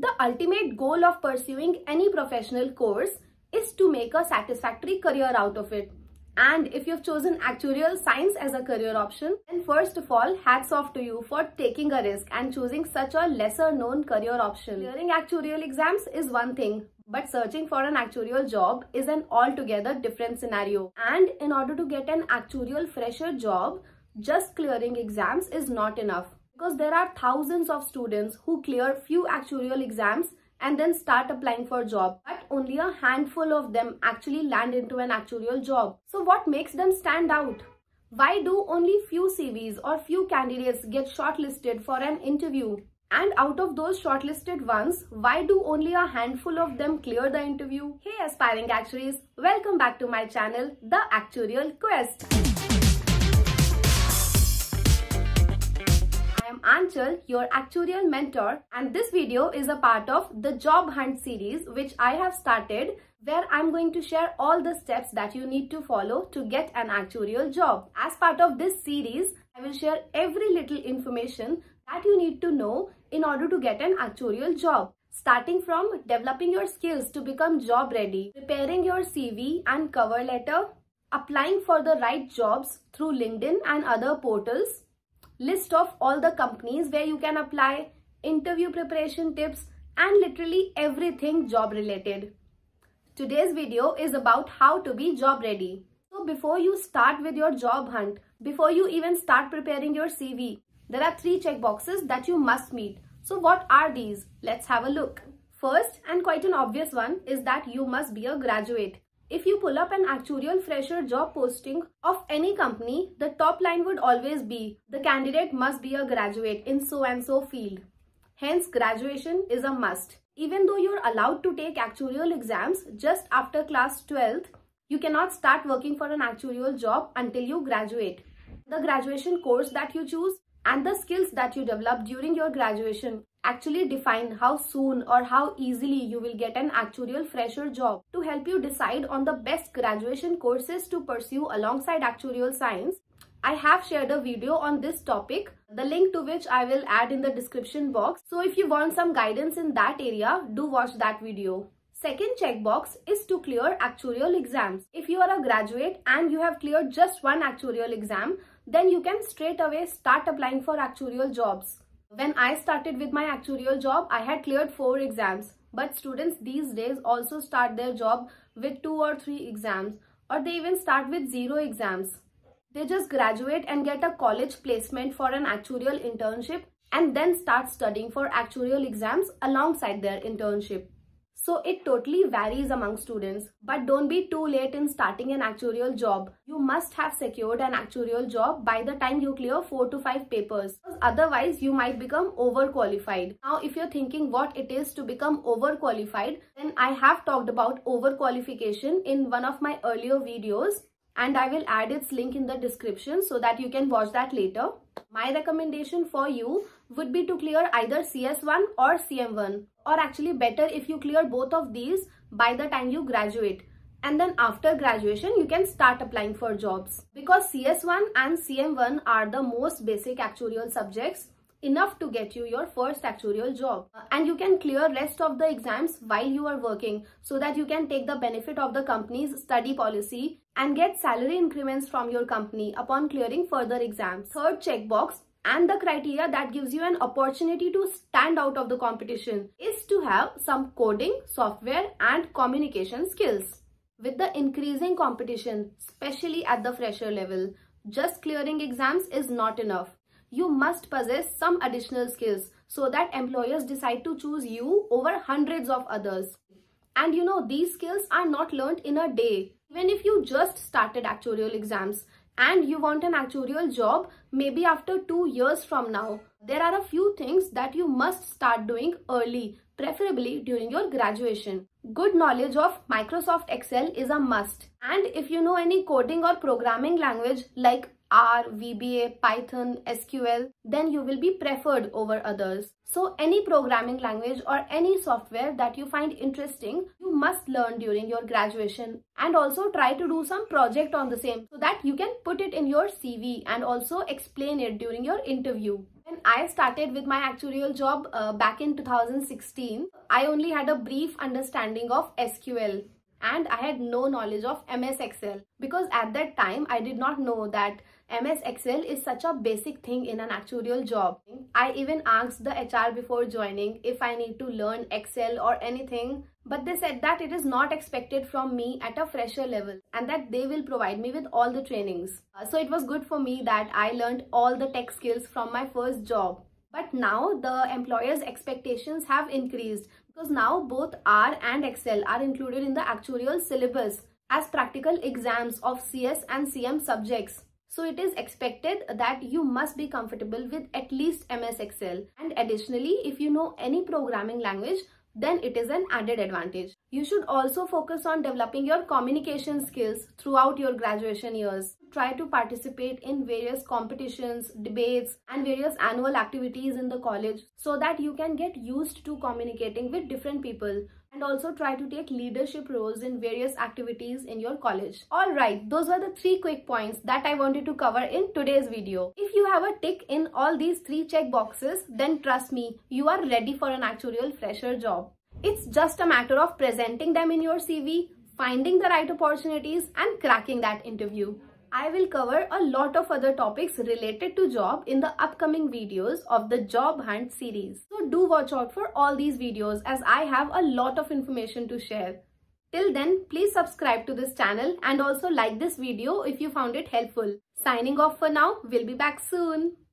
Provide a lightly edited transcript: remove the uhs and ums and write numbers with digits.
The ultimate goal of pursuing any professional course is to make a satisfactory career out of it. And if you've chosen actuarial science as a career option, then first of all, hats off to you for taking a risk and choosing such a lesser known career option. Clearing actuarial exams is one thing, but searching for an actuarial job is an altogether different scenario. And in order to get an actuarial fresher job, just clearing exams is not enough, because there are thousands of students who clear few actuarial exams and then start applying for a job, but only a handful of them actually land into an actuarial job. So what makes them stand out? Why do only few CVs or few candidates get shortlisted for an interview? And out of those shortlisted ones, why do only a handful of them clear the interview? Hey aspiring actuaries, welcome back to my channel, The Actuarial Quest. Anchal, your actuarial mentor, and this video is a part of the Job Hunt series which I have started, where I'm going to share all the steps that you need to follow to get an actuarial job. As part of this series, I will share every little information that you need to know in order to get an actuarial job, starting from developing your skills to become job ready, preparing your CV and cover letter, applying for the right jobs through LinkedIn and other portals, list of all the companies where you can apply, interview preparation tips, and literally everything job related. Today's video is about how to be job ready. So before you start with your job hunt, before you even start preparing your CV, there are three checkboxes that you must meet. So what are these? Let's have a look. First, and quite an obvious one, is that you must be a graduate. If you pull up an actuarial fresher job posting of any company, the top line would always be, the candidate must be a graduate in so and so field. Hence, graduation is a must. Even though you're allowed to take actuarial exams just after class 12th, you cannot start working for an actuarial job until you graduate. The graduation course that you choose and the skills that you develop during your graduation actually define how soon or how easily you will get an actuarial fresher job. To help you decide on the best graduation courses to pursue alongside actuarial science, I have shared a video on this topic, the link to which I will add in the description box. So if you want some guidance in that area, do watch that video. Second checkbox is to clear actuarial exams. If you are a graduate and you have cleared just one actuarial exam, then you can straight away start applying for actuarial jobs. When I started with my actuarial job, I had cleared 4 exams, but students these days also start their job with 2 or 3 exams, or they even start with 0 exams. They just graduate and get a college placement for an actuarial internship and then start studying for actuarial exams alongside their internship. So it totally varies among students, but don't be too late in starting an actuarial job. You must have secured an actuarial job by the time you clear 4 to 5 papers, because otherwise you might become overqualified. Now if you're thinking what it is to become overqualified, then I have talked about overqualification in one of my earlier videos, and I will add its link in the description so that you can watch that later. My recommendation for you would be to clear either CS1 or CM1, or actually better if you clear both of these by the time you graduate, and then after graduation you can start applying for jobs. Because CS1 and CM1 are the most basic actuarial subjects, enough to get you your first actuarial job, and you can clear rest of the exams while you are working, so that you can take the benefit of the company's study policy and get salary increments from your company upon clearing further exams. Third checkbox, and the criteria that gives you an opportunity to stand out of the competition, is to have some coding, software and communication skills. With the increasing competition, especially at the fresher level, just clearing exams is not enough. You must possess some additional skills so that employers decide to choose you over hundreds of others. And you know, these skills are not learnt in a day. Even if you just started actuarial exams and you want an actuarial job maybe after 2 years from now, there are a few things that you must start doing early, preferably during your graduation. Good knowledge of Microsoft Excel is a must. And if you know any coding or programming language like R, VBA, Python, SQL, then you will be preferred over others. So any programming language or any software that you find interesting, you must learn during your graduation, and also try to do some project on the same so that you can put it in your CV and also explain it during your interview. When I started with my actuarial job back in 2016, I only had a brief understanding of SQL and I had no knowledge of MS Excel because at that time I did not know that MS Excel is such a basic thing in an actuarial job. I even asked the HR before joining if I need to learn Excel or anything, but they said that it is not expected from me at a fresher level and that they will provide me with all the trainings. So it was good for me that I learned all the tech skills from my first job. But now the employer's expectations have increased because now both R and Excel are included in the actuarial syllabus as practical exams of CS and CM subjects. So it is expected that you must be comfortable with at least MS Excel. And additionally, if you know any programming language, then it is an added advantage. You should also focus on developing your communication skills throughout your graduation years. Try to participate in various competitions, debates, and various annual activities in the college so that you can get used to communicating with different people. And also try to take leadership roles in various activities in your college. Alright, those were the 3 quick points that I wanted to cover in today's video. If you have a tick in all these 3 check boxes, then trust me, you are ready for an actuarial fresher job. It's just a matter of presenting them in your CV, finding the right opportunities, and cracking that interview. I will cover a lot of other topics related to job in the upcoming videos of the Job Hunt series. So do watch out for all these videos as I have a lot of information to share. Till then, please subscribe to this channel and also like this video if you found it helpful. Signing off for now, we'll be back soon.